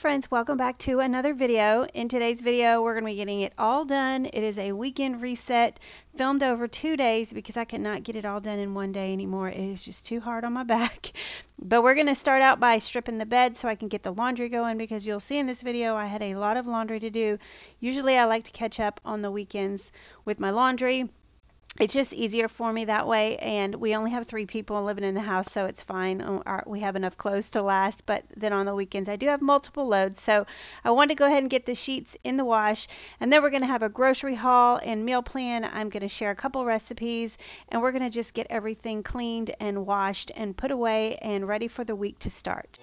friends, welcome back to another video. In today's video, we're going to be getting it all done. It is a weekend reset filmed over 2 days because I cannot get it all done in one day anymore. It is just too hard on my back. But we're going to start out by stripping the bed so I can get the laundry going, because you'll see in this video I had a lot of laundry to do. Usually I like to catch up on the weekends with my laundry. It's just easier for me that way, and we only have 3 people living in the house, so it's fine. We have enough clothes to last, but then on the weekends I do have multiple loads, so I wanted to go ahead and get the sheets in the wash, and then we're going to have a grocery haul and meal plan. I'm going to share a couple recipes, and we're going to just get everything cleaned and washed and put away and ready for the week to start.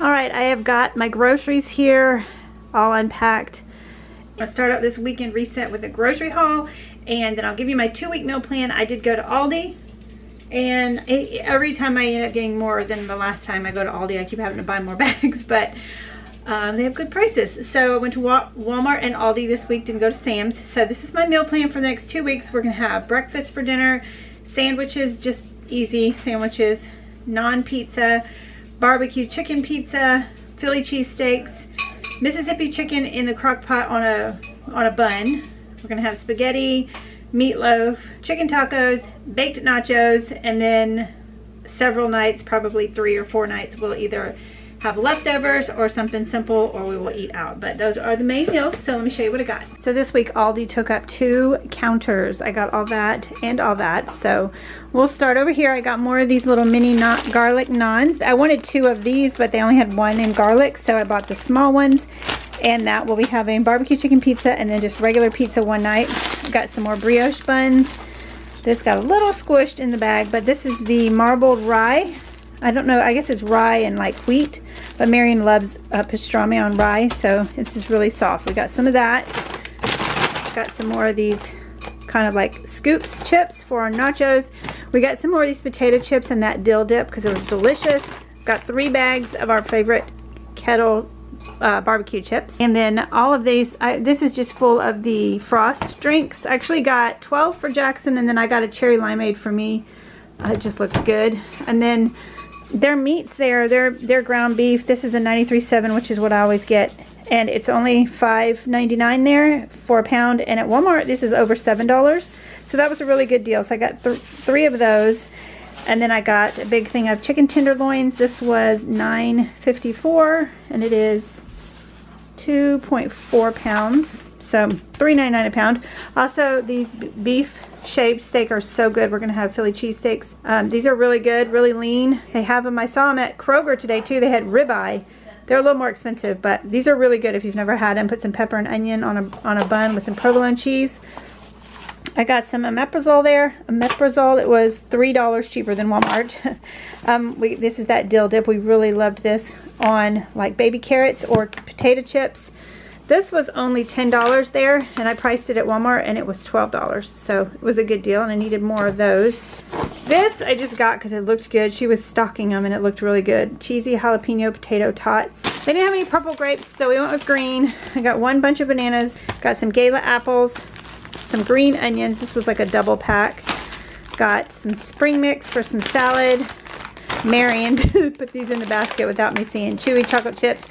Alright, I have got my groceries here all unpacked. I'm going to start out this weekend reset with a grocery haul, and then I'll give you my 2-week meal plan. I did go to Aldi, and every time I end up getting more than the last time I go to Aldi. I keep having to buy more bags, but they have good prices. So I went to Walmart and Aldi this week, didn't go to Sam's. So this is my meal plan for the next 2 weeks. We're going to have breakfast for dinner, sandwiches, just easy sandwiches, non-pizza, barbecue chicken pizza, Philly cheesesteaks, Mississippi chicken in the crock pot on a bun. We're gonna have spaghetti, meatloaf, chicken tacos, baked nachos, and then several nights, probably 3 or 4 nights, we'll either have leftovers or something simple, or we will eat out. But those are the main meals, so let me show you what I got. So this week Aldi took up 2 counters. I got all that and all that, so we'll start over here. I got more of these little mini garlic naans. I wanted 2 of these, but they only had 1 in garlic, so I bought the small ones, and that we'll be having barbecue chicken pizza and then just regular pizza one night. Got some more brioche buns. This got a little squished in the bag, but this is the marbled rye. I don't know, I guess it's rye and like wheat, but Marion loves pastrami on rye, so it's just really soft. We got some of that. Got some more of these kind of like scoops chips for our nachos. We got some more of these potato chips and that dill dip because it was delicious. Got 3 bags of our favorite kettle barbecue chips. And then all of these, this is just full of the frost drinks. I actually got 12 for Jackson, and then I got a cherry limeade for me. It just looked good. And then their meats there, their ground beef. This is the 93.7, which is what I always get, and it's only $5.99 there for a pound, and at Walmart this is over $7, so that was a really good deal. So I got 3 of those, and then I got a big thing of chicken tenderloins. This was $9.54, and it is 2.4 pounds, so $3.99 a pound. Also, these beef shaved steak are so good. We're gonna have Philly cheesesteaks. These are really good, really lean. They have them. I saw them at Kroger today too. They had ribeye. They're a little more expensive, but these are really good if you've never had them. Put some pepper and onion on a bun with some provolone cheese. I got some omeprazole there. Omeprazole, it was $3 cheaper than Walmart. This is that dill dip. We really loved this on like baby carrots or potato chips. This was only $10 there, and I priced it at Walmart, and it was $12, so it was a good deal, and I needed more of those. This I just got because it looked good. She was stocking them, and it looked really good. Cheesy jalapeno potato tots. They didn't have any purple grapes, so we went with green. I got 1 bunch of bananas, got some Gala apples, some green onions. This was like a double pack. Got some spring mix for some salad. Marion put these in the basket without me seeing. Chewy chocolate chips.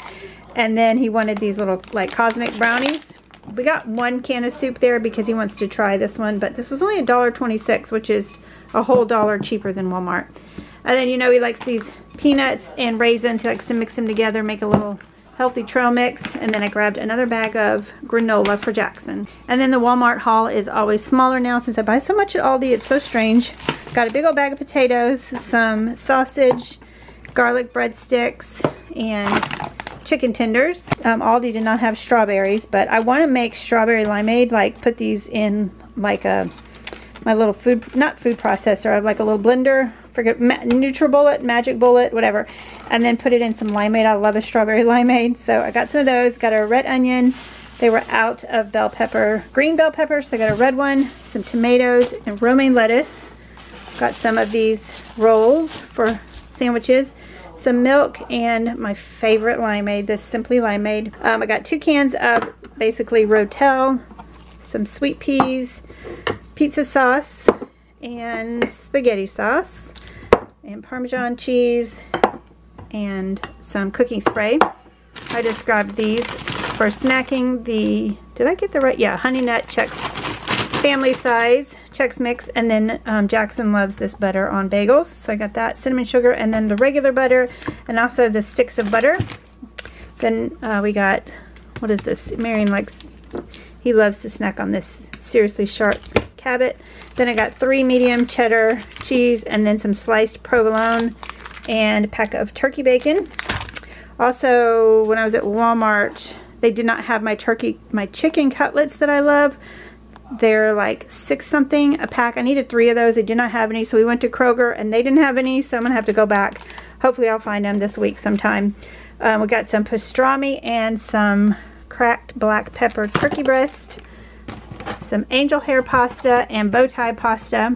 And then he wanted these little like cosmic brownies. We got 1 can of soup there because he wants to try this one, but this was only $1.26, which is a whole dollar cheaper than Walmart. And then, you know, he likes these peanuts and raisins. He likes to mix them together, make a little healthy trail mix. And then I grabbed another bag of granola for Jackson. And then the Walmart haul is always smaller now since I buy so much at Aldi. It's so strange. Got a big old bag of potatoes, some sausage, garlic breadsticks, and chicken tenders. Aldi did not have strawberries, but I want to make strawberry limeade, like put these in like a, my little food, not food processor, I have like a little blender, forget, Nutribullet, Magic Bullet, whatever, and then put it in some limeade. I love a strawberry limeade, so I got some of those. Got a red onion. They were out of bell pepper, green bell pepper, so I got a red one, some tomatoes, and romaine lettuce. Got some of these rolls for sandwiches, some milk, and my favorite limeade, this Simply Limeade. I got 2 cans of basically Rotel, some sweet peas, pizza sauce, and spaghetti sauce, and Parmesan cheese, and some cooking spray. I just grabbed these for snacking. The, did I get the right? Yeah, honey nut Chex family size, Chex Mix, and then Jackson loves this butter on bagels, so I got that, cinnamon sugar, and then the regular butter, and also the sticks of butter. Then we got, what is this? Marion likes, he loves to snack on this seriously sharp Cabot. Then I got 3 medium cheddar cheese, and then some sliced provolone, and a pack of turkey bacon. Also, when I was at Walmart, they did not have my turkey, my chicken cutlets that I love. They're like 6 something a pack. I needed 3 of those. They did not have any, so we went to Kroger, and they didn't have any, so I'm gonna have to go back. Hopefully I'll find them this week sometime. We got some pastrami and some cracked black pepper turkey breast, some angel hair pasta and bow tie pasta,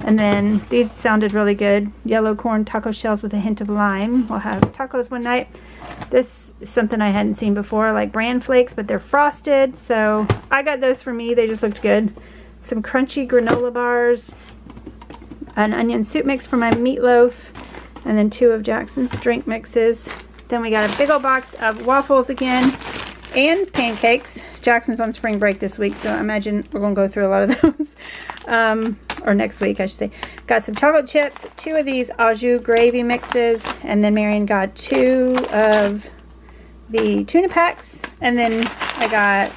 and then these sounded really good, yellow corn taco shells with a hint of lime. We'll have tacos one night. This is something I hadn't seen before, like bran flakes, but they're frosted, so I got those for me. They just looked good. Some crunchy granola bars, an onion soup mix for my meatloaf, and then 2 of Jackson's drink mixes. Then we got a big old box of waffles again, and pancakes. Jackson's on spring break this week, so I imagine we're gonna go through a lot of those, or next week I should say. Got some chocolate chips, 2 of these au jus gravy mixes, and then Marion got 2 of the tuna packs, and then I got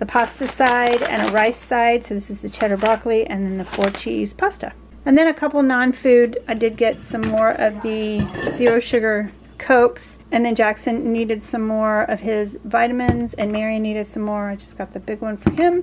the pasta side and a rice side, so this is the cheddar broccoli, and then the 4 cheese pasta. And then a couple non-food, I did get some more of the zero sugar Cokes, and then Jackson needed some more of his vitamins, and Marion needed some more. I just got the big one for him,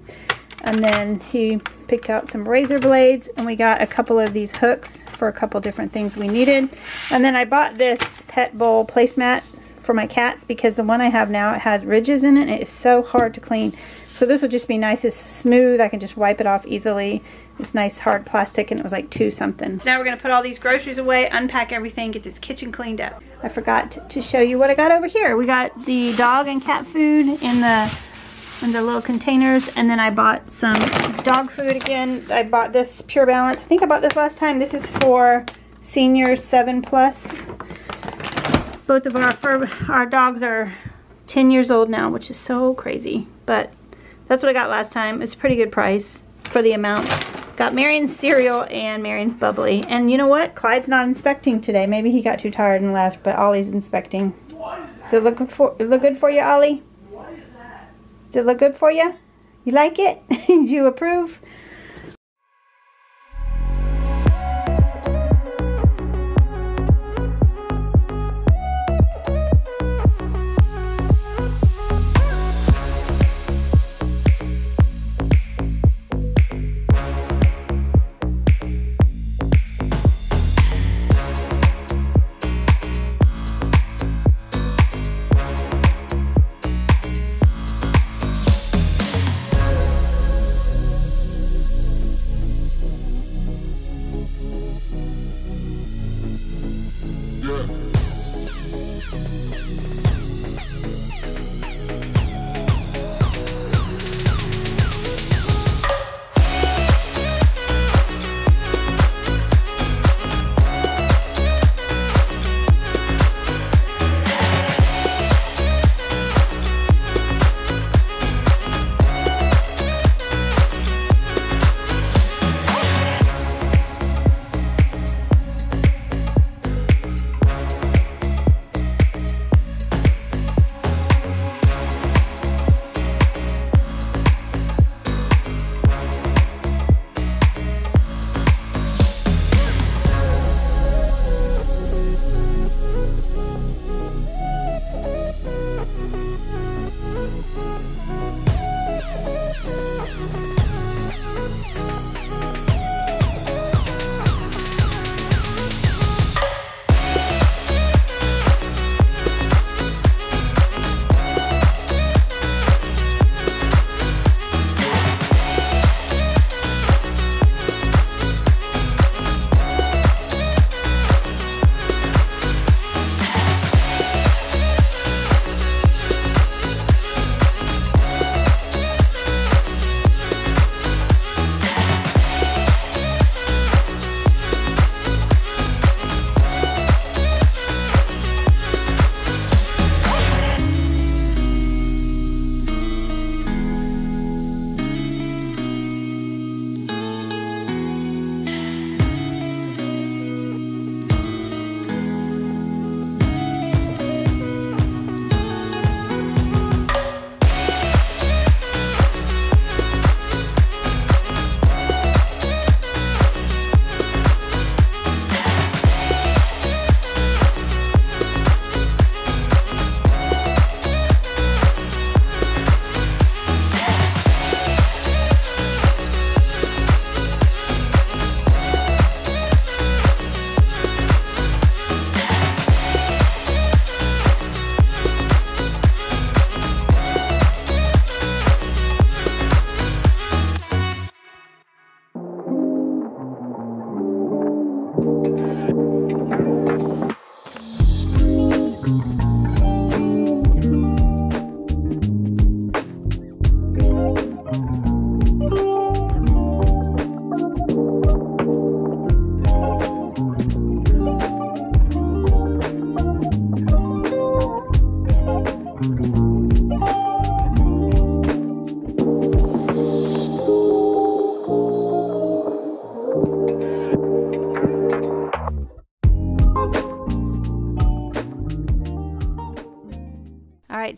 and then he picked out some razor blades, and we got a couple of these hooks for a couple different things we needed. And then I bought this pet bowl placemat for my cats, because the one I have now, it has ridges in it, and it is so hard to clean, so this will just be nice. It's smooth, I can just wipe it off easily. It's nice hard plastic, and it was like 2 something. So now we're gonna put all these groceries away, unpack everything, get this kitchen cleaned up. I forgot to show you what I got over here. We got the dog and cat food in the little containers, and then I bought some dog food again. I bought this Pure Balance. I think I bought this last time. This is for seniors 7+. Both of our dogs are 10 years old now, which is so crazy, but that's what I got last time. It's a pretty good price for the amount. Got Marion's cereal and Marion's bubbly. And you know what? Clyde's not inspecting today. Maybe he got too tired and left, but Ollie's inspecting. Does it look good for you, Ollie? What is that? Does it look good for you? You like it? Do you approve?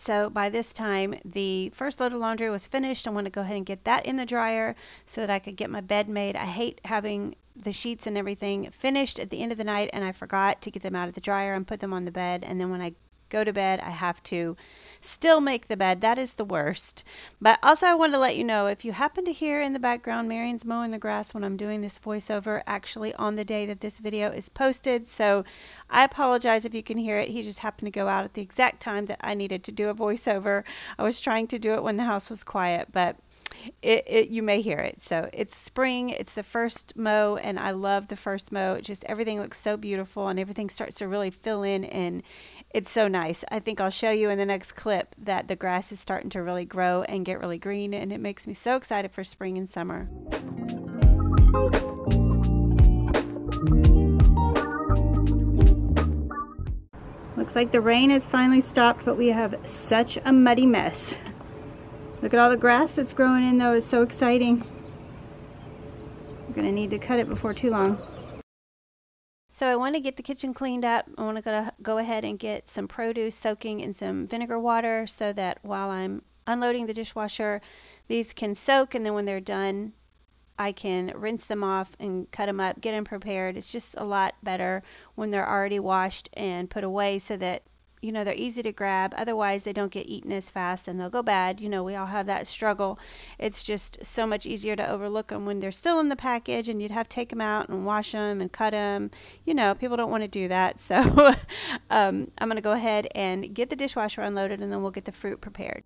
so by this time the first load of laundry was finished. I want to go ahead and get that in the dryer so that I could get my bed made. I hate having the sheets and everything finished at the end of the night, and I forgot to get them out of the dryer and put them on the bed, and then when I go to bed I have to still make the bed. That is the worst. But also I want to let you know, if you happen to hear in the background, Marion's mowing the grass when I'm doing this voiceover, actually on the day that this video is posted, so I apologize if you can hear it. He just happened to go out at the exact time that I needed to do a voiceover. I was trying to do it when the house was quiet, but you may hear it. So it's spring, it's the first mow, and I love the first mow. Just everything looks so beautiful and everything starts to really fill in, and it's so nice. I think I'll show you in the next clip that the grass is starting to really grow and get really green, and it makes me so excited for spring and summer. Looks like the rain has finally stopped, but we have such a muddy mess. Look at all the grass that's growing in though, it's so exciting. We're gonna need to cut it before too long. So I want to get the kitchen cleaned up. I want to go ahead and get some produce soaking in some vinegar water so that while I'm unloading the dishwasher, these can soak, and then when they're done, I can rinse them off and cut them up, get them prepared. It's just a lot better when they're already washed and put away so that, you know, they're easy to grab. Otherwise, they don't get eaten as fast and they'll go bad. You know, we all have that struggle. It's just so much easier to overlook them when they're still in the package, and you'd have to take them out and wash them and cut them. You know, people don't want to do that. So I'm going to go ahead and get the dishwasher unloaded, and then we'll get the fruit prepared.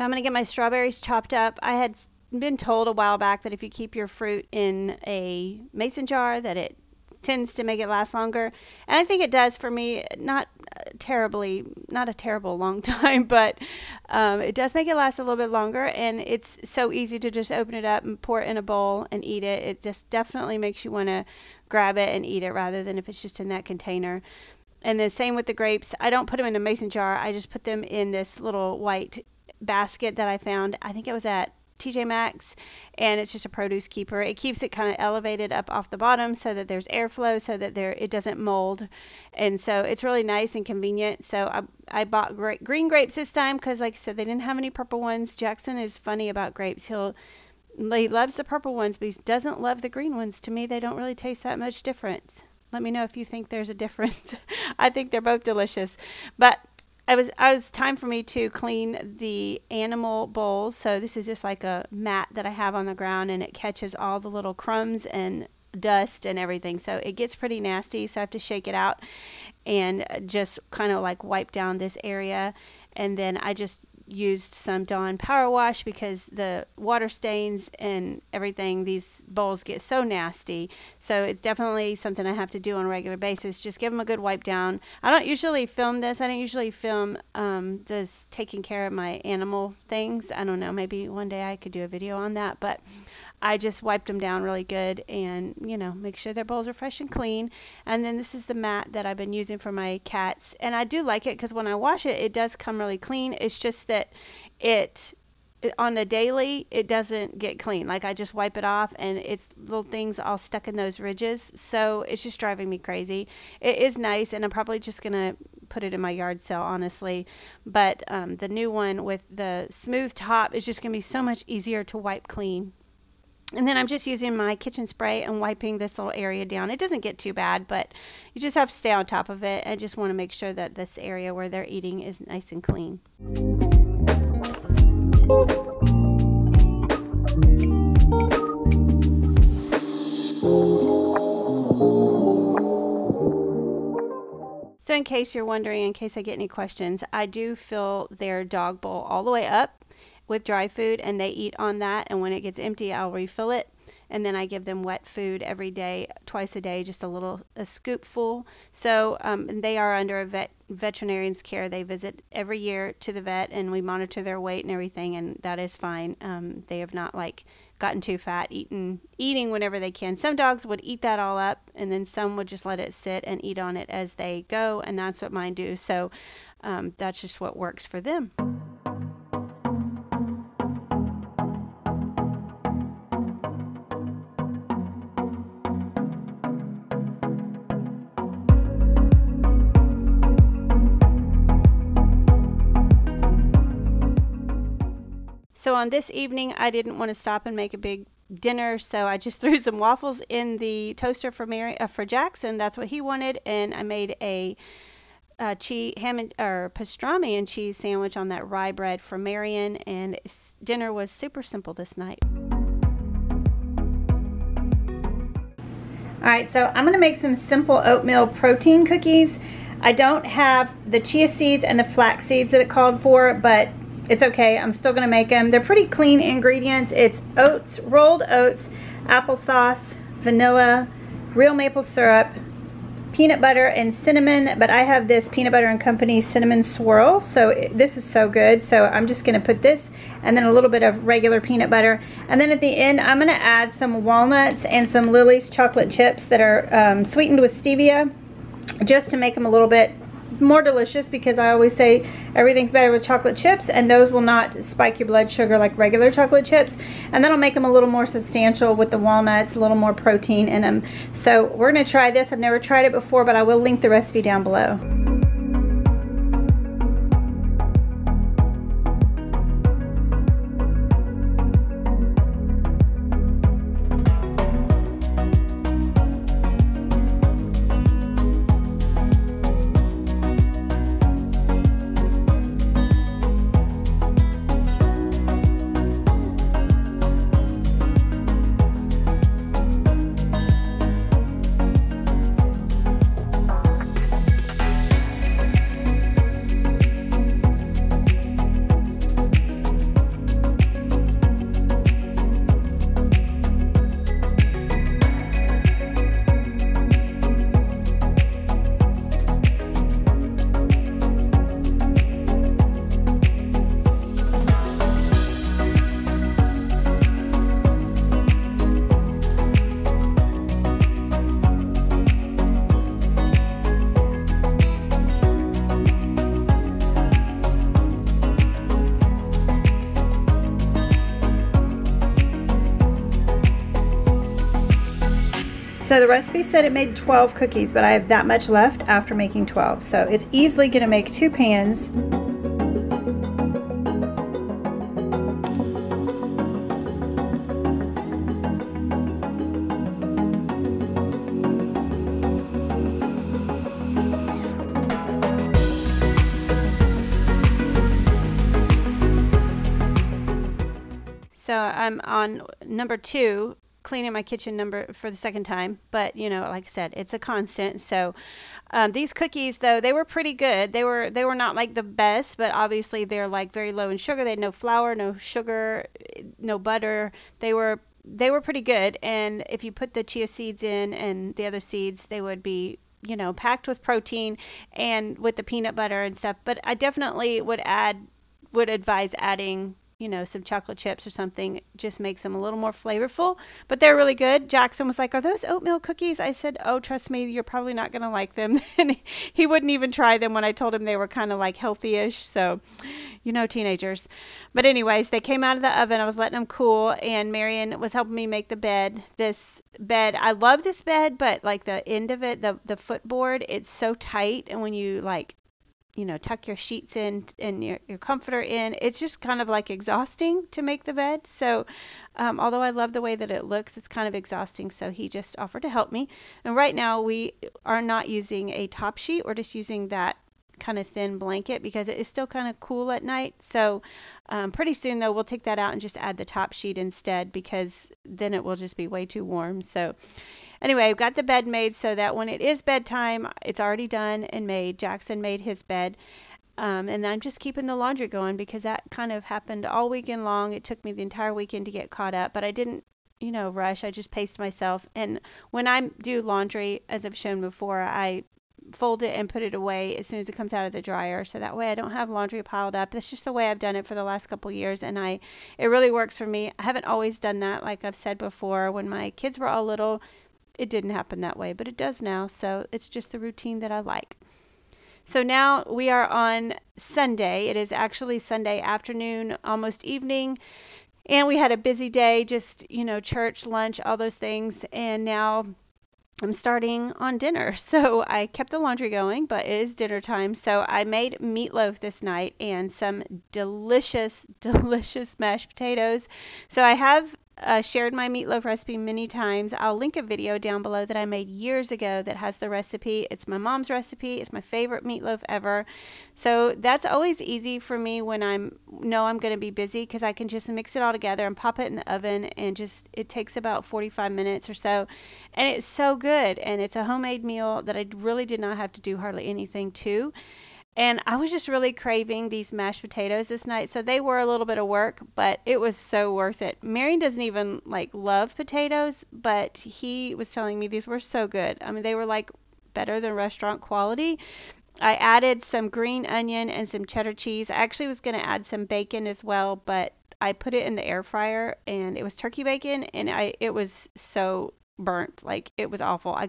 I'm going to get my strawberries chopped up. I had been told a while back that if you keep your fruit in a mason jar that it tends to make it last longer, and I think it does for me. Not a terrible long time, but it does make it last a little bit longer, and it's so easy to just open it up and pour it in a bowl and eat it. It just definitely makes you want to grab it and eat it rather than if it's just in that container. And the same with the grapes. I don't put them in a mason jar. I just put them in this little white basket that I found. I think it was at TJ Maxx, and it's just a produce keeper. It keeps it kind of elevated up off the bottom so that there's airflow, so that it doesn't mold, and so it's really nice and convenient. So I bought green grapes this time because, like I said, they didn't have any purple ones. Jackson is funny about grapes. He loves the purple ones, but he doesn't love the green ones. To me, they don't really taste that much different. Let me know if you think there's a difference. I think they're both delicious, but it was time for me to clean the animal bowls. So this is just like a mat that I have on the ground, and it catches all the little crumbs and dust and everything. So it gets pretty nasty, so I have to shake it out and just kind of like wipe down this area. And then I just used some Dawn Power Wash because the water stains and everything, these bowls get so nasty. So it's definitely something I have to do on a regular basis. Just give them a good wipe down. I don't usually film this. I don't usually film this taking care of my animal things. I don't know, maybe one day I could do a video on that, but I just wiped them down really good and, you know, make sure their bowls are fresh and clean. And then this is the mat that I've been using for my cats. And I do like it because when I wash it, it does come really clean. It's just that on the daily, it doesn't get clean. Like, I just wipe it off and it's little things all stuck in those ridges. So it's just driving me crazy. It is nice, and I'm probably just going to put it in my yard sale, honestly. But the new one with the smooth top is just going to be so much easier to wipe clean. And then I'm just using my kitchen spray and wiping this little area down. It doesn't get too bad, but you just have to stay on top of it. I just want to make sure that this area where they're eating is nice and clean. So in case you're wondering, in case I get any questions, I do fill their dog bowl all the way up with dry food, and they eat on that, and when it gets empty I'll refill it, and then I give them wet food every day, twice a day, just a scoopful. So they are under a veterinarian's care. They visit every year to the vet, and we monitor their weight and everything, and that is fine. They have not gotten too fat, eating whenever they can. Some dogs would eat that all up, and then some would just let it sit and eat on it as they go, and that's what mine do. So that's just what works for them. So on this evening, I didn't want to stop and make a big dinner, so I just threw some waffles in the toaster for Jackson. That's what he wanted, and I made a cheese, ham or pastrami and cheese sandwich on that rye bread for Marion, and dinner was super simple this night. All right, so I'm going to make some simple oatmeal protein cookies. I don't have the chia seeds and the flax seeds that it called for, but it's okay, I'm still gonna make them. They're pretty clean ingredients. It's oats, rolled oats, applesauce, vanilla, real maple syrup, peanut butter, and cinnamon. But I have this Peanut Butter and Company cinnamon swirl, so this is so good. So I'm just gonna put this and then a little bit of regular peanut butter. And then at the end, I'm gonna add some walnuts and some Lily's chocolate chips that are sweetened with stevia, just to make them a little bit more delicious, because I always say everything's better with chocolate chips, and those will not spike your blood sugar like regular chocolate chips. And that'll make them a little more substantial with the walnuts, a little more protein in them. So we're going to try this. I've never tried it before, but I will link the recipe down below. So the recipe said it made 12 cookies, but I have that much left after making 12. So it's easily gonna make 2 pans. So I'm on number 2. Cleaning my kitchen for the second time, but like I said, it's a constant. So these cookies, though, they were pretty good. They were not like the best, but obviously they're like very low in sugar. They had no flour, no sugar, no butter. They were pretty good, and if you put the chia seeds in and the other seeds, they would be packed with protein, and with the peanut butter and stuff. But I definitely would advise adding some chocolate chips or something. Just makes them a little more flavorful, but they're really good. Jackson was like, "Are those oatmeal cookies?" I said, "Oh, trust me, you're probably not going to like them." And he wouldn't even try them when I told him they were kind of like healthy-ish. So, teenagers. But anyways, they came out of the oven. I was letting them cool, and Marion was helping me make the bed. This bed, I love this bed, but like the end of it, the footboard, it's so tight. And when you you know, tuck your sheets in and your comforter in. It's just kind of like exhausting to make the bed. So although I love the way that it looks, it's kind of exhausting. So he just offered to help me. And right now we are not using a top sheet. We're just using that kind of thin blanket because it is still kind of cool at night. So pretty soon though, we'll take that out and just add the top sheet instead, because then it will just be way too warm. So anyway, I've got the bed made so that when it is bedtime, it's already done and made. Jackson made his bed. And I'm just keeping the laundry going because that kind of happened all weekend long. It took me the entire weekend to get caught up, but I didn't, you know, rush. I just paced myself. And when I do laundry, as I've shown before, I fold it and put it away as soon as it comes out of the dryer. So that way I don't have laundry piled up. That's just the way I've done it for the last couple years. And it really works for me. I haven't always done that. Like I've said before, when my kids were all little, it didn't happen that way, but it does now. So it's just the routine that I like. So now we are on Sunday. It is actually Sunday afternoon, almost evening. And we had a busy day, just, you know, church, lunch, all those things. And now I'm starting on dinner. So I kept the laundry going, but it is dinner time. So I made meatloaf this night and some delicious, delicious mashed potatoes. So I have shared my meatloaf recipe many times. I'll link a video down below that I made years ago that has the recipe. It's my mom's recipe. It's my favorite meatloaf ever. So that's always easy for me when I'm going to be busy, because I can just mix it all together and pop it in the oven, and just it takes about 45 minutes or so, and it's so good. And it's a homemade meal that I really did not have to do hardly anything to. And I was just really craving these mashed potatoes this night. So they were a little bit of work, but it was so worth it. Marion doesn't even love potatoes, but he was telling me these were so good. I mean, they were better than restaurant quality. I added some green onion and some cheddar cheese. I actually was going to add some bacon as well, but I put it in the air fryer, and it was turkey bacon, and it was so burnt. It was awful. I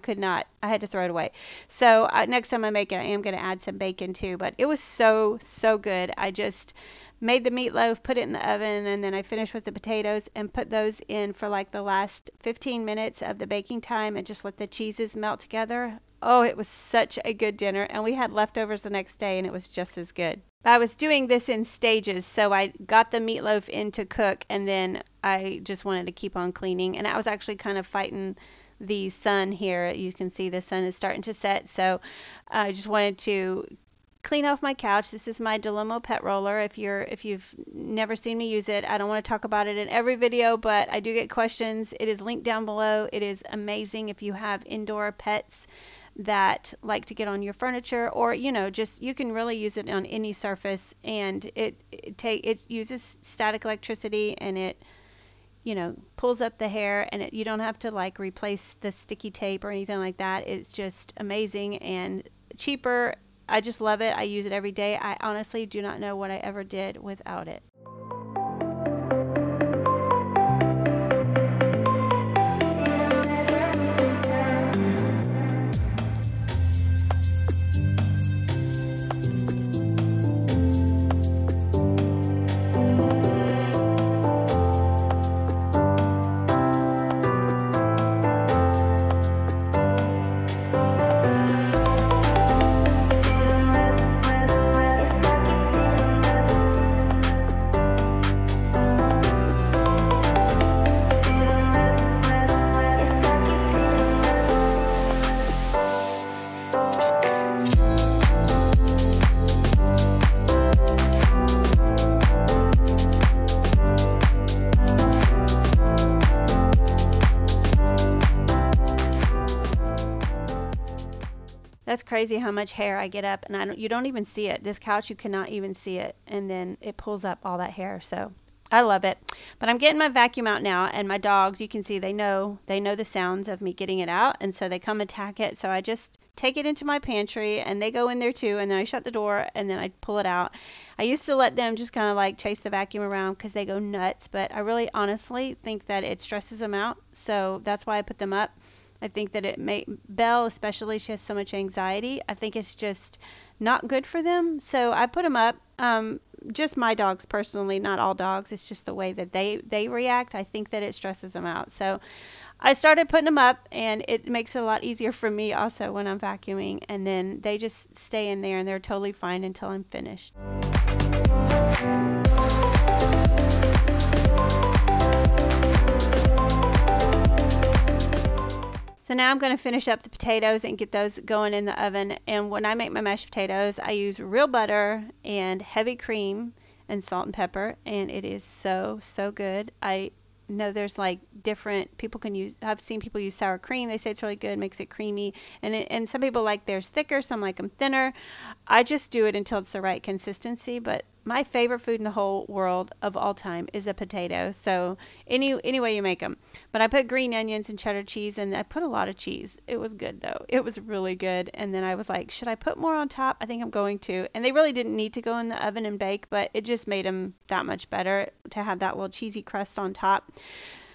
had to throw it away. So next time I make it, I am going to add some bacon too, but it was so, so good. I just made the meatloaf, put it in the oven, and then I finished with the potatoes and put those in for the last 15 minutes of the baking time and just let the cheeses melt together. Oh, it was such a good dinner, and we had leftovers the next day, and it was just as good. I was doing this in stages, so I got the meatloaf in to cook, and then I just wanted to keep on cleaning, and I was actually kind of fighting the sun here. You can see the sun is starting to set, so I just wanted to clean off my couch. This is my Delomo Pet Roller. If you've never seen me use it, I don't want to talk about it in every video, but I do get questions. It is linked down below. It is amazing if you have indoor pets that like to get on your furniture, or you can really use it on any surface, and it uses static electricity, and it pulls up the hair, and you don't have to replace the sticky tape or anything like that. It's just amazing and cheaper. I just love it. I use it every day. I honestly do not know what I ever did without it. Crazy how much hair I get up, and you don't even see it. This couch, you cannot even see it, and then it pulls up all that hair. So I love it. But I'm getting my vacuum out now, and my dogs, you can see they know the sounds of me getting it out, and so they come attack it. So I just take it into my pantry, and they go in there too, and then I shut the door, and then I pull it out. I used to let them just kind of chase the vacuum around because they go nuts, but I really honestly think that it stresses them out, so that's why I put them up. I think that Belle especially, she has so much anxiety. I think it's just not good for them. So I put them up. Just my dogs personally, not all dogs. It's just the way that they react. I think that it stresses them out. So I started putting them up, and it makes it a lot easier for me also when I'm vacuuming. And then they just stay in there, and they're totally fine until I'm finished. So now I'm going to finish up the potatoes and get those going in the oven. And when I make my mashed potatoes, I use real butter and heavy cream and salt and pepper. And it is so, so good. I know there's like different people can use. I've seen people use sour cream. They say it's really good, makes it creamy. And some people like theirs thicker. Some like them thinner. I just do it until it's the right consistency. But my favorite food in the whole world of all time is a potato. So any way you make them. But I put green onions and cheddar cheese, and I put a lot of cheese. It was good though. It was really good. And then I was like, should I put more on top? I think I'm going to. And they really didn't need to go in the oven and bake, but it just made them that much better to have that little cheesy crust on top.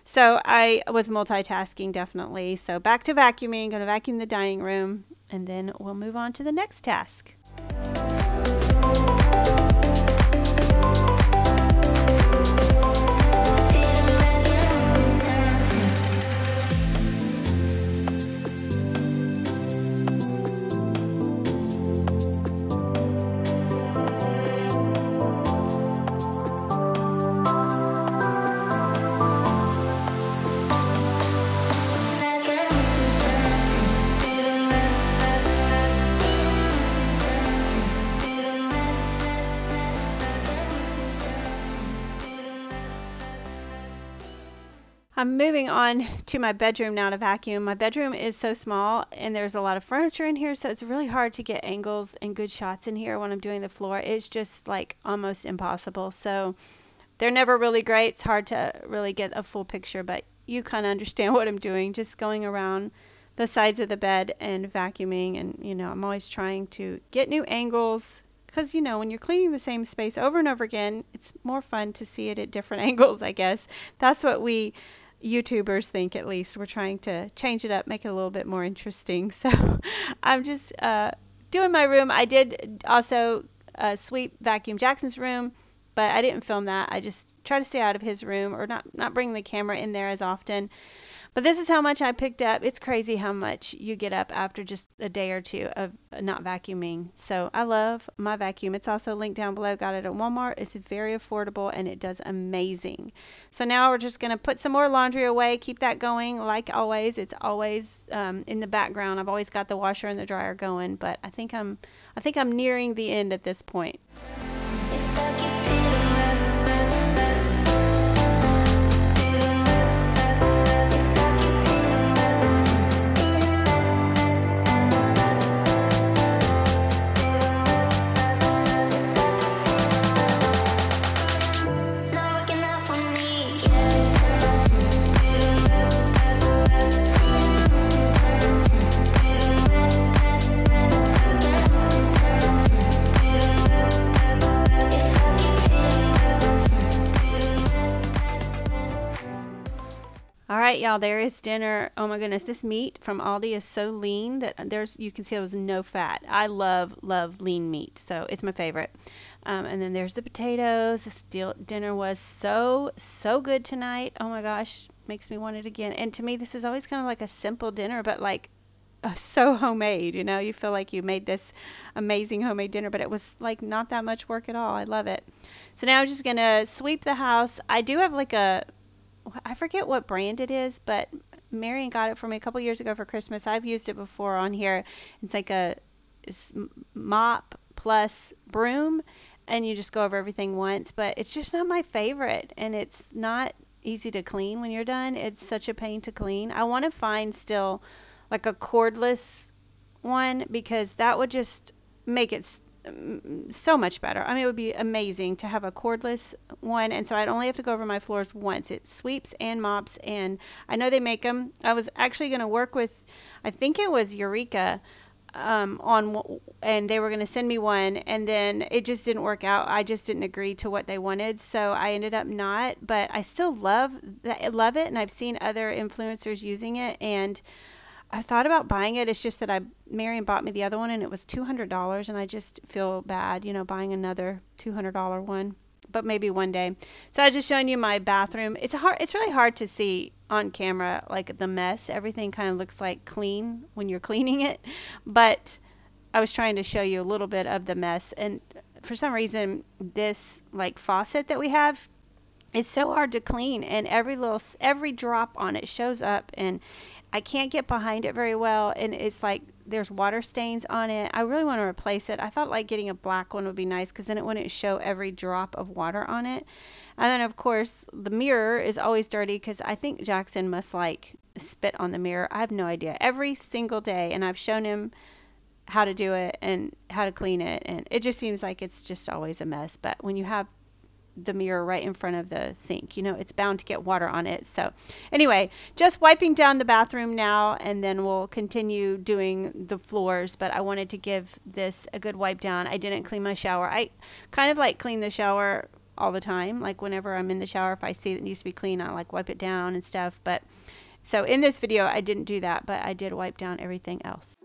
So I was multitasking definitely. So back to vacuuming. Going to vacuum the dining room, and then we'll move on to the next task. I'm moving on to my bedroom now to vacuum. My bedroom is so small, and there's a lot of furniture in here, so it's really hard to get angles and good shots in here when I'm doing the floor. It's just like almost impossible. So they're never really great. It's hard to really get a full picture, but you kind of understand what I'm doing. Just going around the sides of the bed and vacuuming, and you know, I'm always trying to get new angles. Because, you know, when you're cleaning the same space over and over again, it's more fun to see it at different angles, I guess. That's what we YouTubers think, at least. We're trying to change it up, make it a little bit more interesting. So I'm just doing my room. I did also sweep vacuum Jackson's room, but I didn't film that. I just try to stay out of his room, or not bring the camera in there as often. But this is how much I picked up. It's crazy how much you get up after just a day or two of not vacuuming. So I love my vacuum. It's also linked down below. Got it at Walmart. It's very affordable, and it does amazing. So now we're just going to put some more laundry away. Keep that going. Like always, it's always in the background. I've always got the washer and the dryer going, but I think I'm nearing the end at this point. Y'all, there is dinner. Oh my goodness, this meat from Aldi is so lean that you can see there was no fat. I love lean meat, so it's my favorite. And then there's the potatoes. This dinner was so good tonight. Oh my gosh, makes me want it again. And to me, this is always kind of like a simple dinner, but like so homemade. You know, you feel like you made this amazing homemade dinner, but it was like not that much work at all. I love it. So now I'm just gonna sweep the house. I do have like I forget what brand it is, but Marion got it for me a couple years ago for Christmas. I've used it before on here. It's like a mop plus broom, and you just go over everything once, but it's just not my favorite, and it's not easy to clean when you're done. It's such a pain to clean. I want to find still like a cordless one, because that would just make it so much better. I mean, it would be amazing to have a cordless one, and so I'd only have to go over my floors once. It sweeps and mops, and I know they make them. I was actually going to work with, I think it was Eureka, and they were going to send me one, and then it just didn't work out. I just didn't agree to what they wanted, so I ended up not. But I still love it, and I've seen other influencers using it, and I thought about buying it. It's just that Marion bought me the other one and it was $200 and I just feel bad, you know, buying another $200 one, but maybe one day. So I was just showing you my bathroom. It's really hard to see on camera, like the mess. Everything kind of looks like clean when you're cleaning it, but I was trying to show you a little bit of the mess. And for some reason, this like faucet that we have, it's so hard to clean, and every drop on it shows up, and I can't get behind it very well, and it's like there's water stains on it. I really want to replace it. I thought like getting a black one would be nice because then it wouldn't show every drop of water on it. And then of course the mirror is always dirty because I think Jackson must like spit on the mirror. I have no idea. Every single day, and I've shown him how to do it and how to clean it, and it just seems like it's just always a mess. But when you have the mirror right in front of the sink, you know, it's bound to get water on it. So anyway, just wiping down the bathroom now, and then we'll continue doing the floors. But I wanted to give this a good wipe down. I didn't clean my shower. I kind of like clean the shower all the time. Like whenever I'm in the shower, if I see it needs to be clean, I like wipe it down and stuff. But so in this video, I didn't do that, but I did wipe down everything else.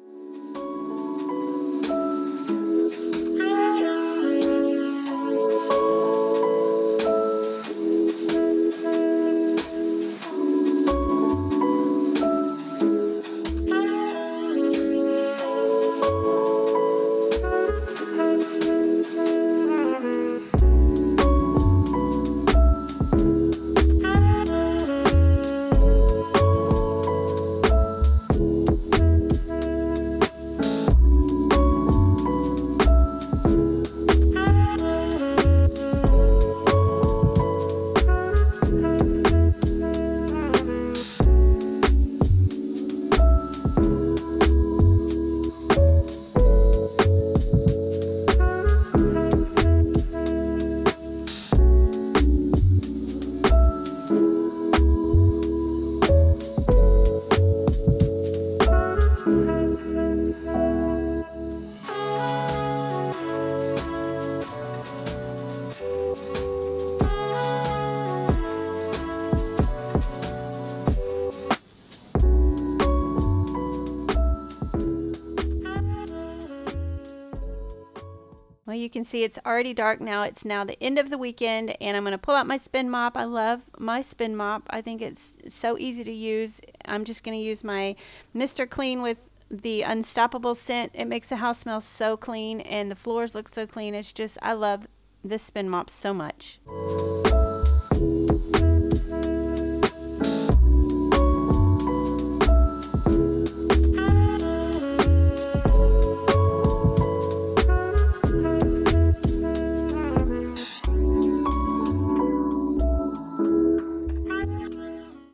You can see it's already dark now. It's now the end of the weekend, and I'm going to pull out my spin mop. I love my spin mop. I think it's so easy to use. I'm just going to use my Mr. Clean with the Unstoppable scent. It makes the house smell so clean, and the floors look so clean. It's just, I love this spin mop so much.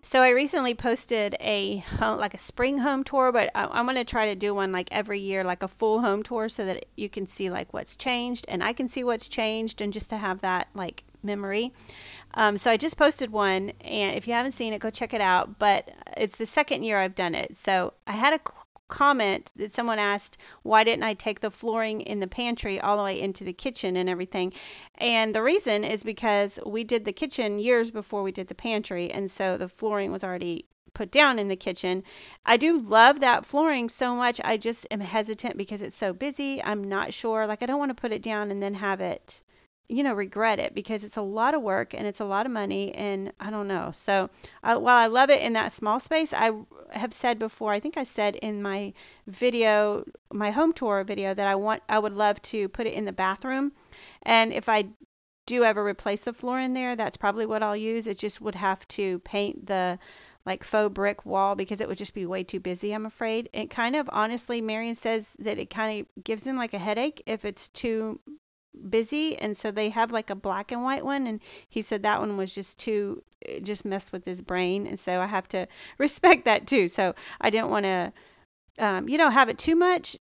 So I recently posted a spring home tour, but I'm going to try to do one like every year, like a full home tour, so that you can see like what's changed and I can see what's changed, and just to have that like memory. So I just posted one, and if you haven't seen it, go check it out. But it's the second year I've done it. So I had a comment that someone asked, why didn't I take the flooring in the pantry all the way into the kitchen and everything? And the reason is because we did the kitchen years before we did the pantry, and so the flooring was already put down in the kitchen. I do love that flooring so much. I just am hesitant because it's so busy. I'm not sure, like I don't want to put it down and then have it, you know, regret it, because it's a lot of work and it's a lot of money, and I don't know. So while I love it in that small space, I have said before, I think I said in my video, my home tour video, that I would love to put it in the bathroom. And if I do ever replace the floor in there, that's probably what I'll use. It just would have to paint the like faux brick wall because it would just be way too busy, I'm afraid. It kind of, honestly, Marion says that it kind of gives him like a headache if it's too busy, and so they have like a black and white one, and he said that one was just too, it just messed with his brain, and so I have to respect that too. So I didn't want to you know, have it too much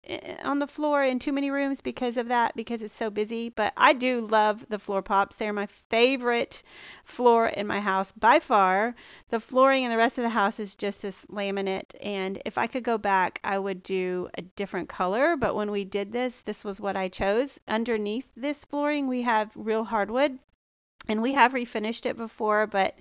on the floor in too many rooms because of that, because it's so busy. But I do love the floor pops. They're my favorite floor in my house by far. The flooring and the rest of the house is just this laminate, and if I could go back, I would do a different color, but when we did this, this was what I chose. Underneath this flooring, we have real hardwood, and we have refinished it before, but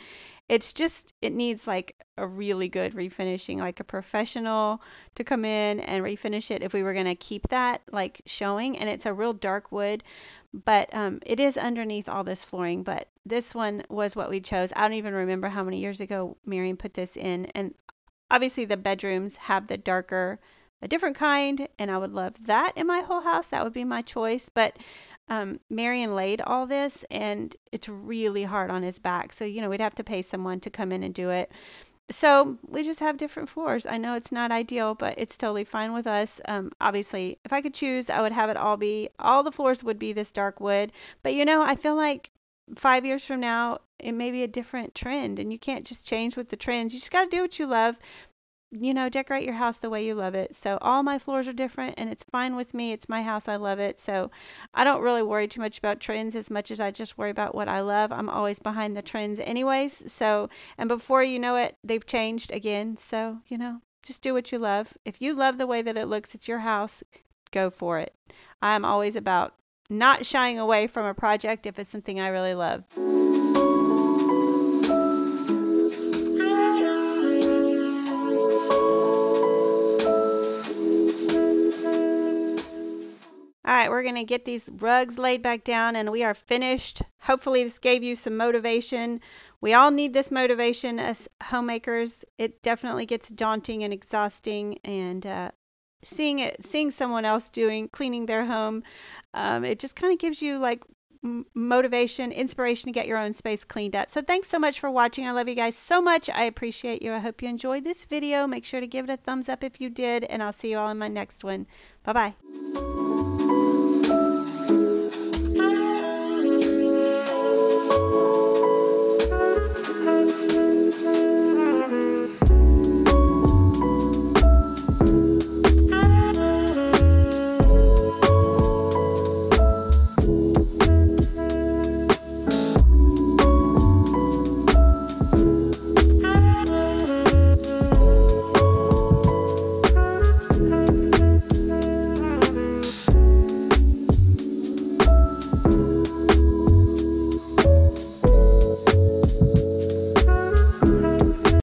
It needs like a really good refinishing, like a professional to come in and refinish it if we were going to keep that like showing. And it's a real dark wood, but it is underneath all this flooring. But this one was what we chose. I don't even remember how many years ago Miriam put this in. And obviously the bedrooms have the darker, a different kind, and I would love that in my whole house. That would be my choice. But Marion laid all this, and it's really hard on his back. So, we'd have to pay someone to come in and do it. So we just have different floors. I know it's not ideal, but it's totally fine with us. Obviously, if I could choose, I would have it all the floors would be this dark wood. But, I feel like 5 years from now, it may be a different trend, and you can't just change with the trends. You just got to do what you love. Decorate your house the way you love it. So all my floors are different, and it's fine with me. It's my house. I love it. So I don't really worry too much about trends as much as I just worry about what I love. I'm always behind the trends anyways. So, and before you know it, they've changed again. So, just do what you love. If you love the way that it looks, it's your house, go for it. I'm always about not shying away from a project if it's something I really love. All right, we're going to get these rugs laid back down, and we are finished. Hopefully this gave you some motivation. We all need this motivation as homemakers. It definitely gets daunting and exhausting, and seeing someone else cleaning their home, it just kind of gives you like motivation, inspiration to get your own space cleaned up. So thanks so much for watching. I love you guys so much. I appreciate you. I hope you enjoyed this video. Make sure to give it a thumbs up if you did, and I'll see you all in my next one. Bye-bye.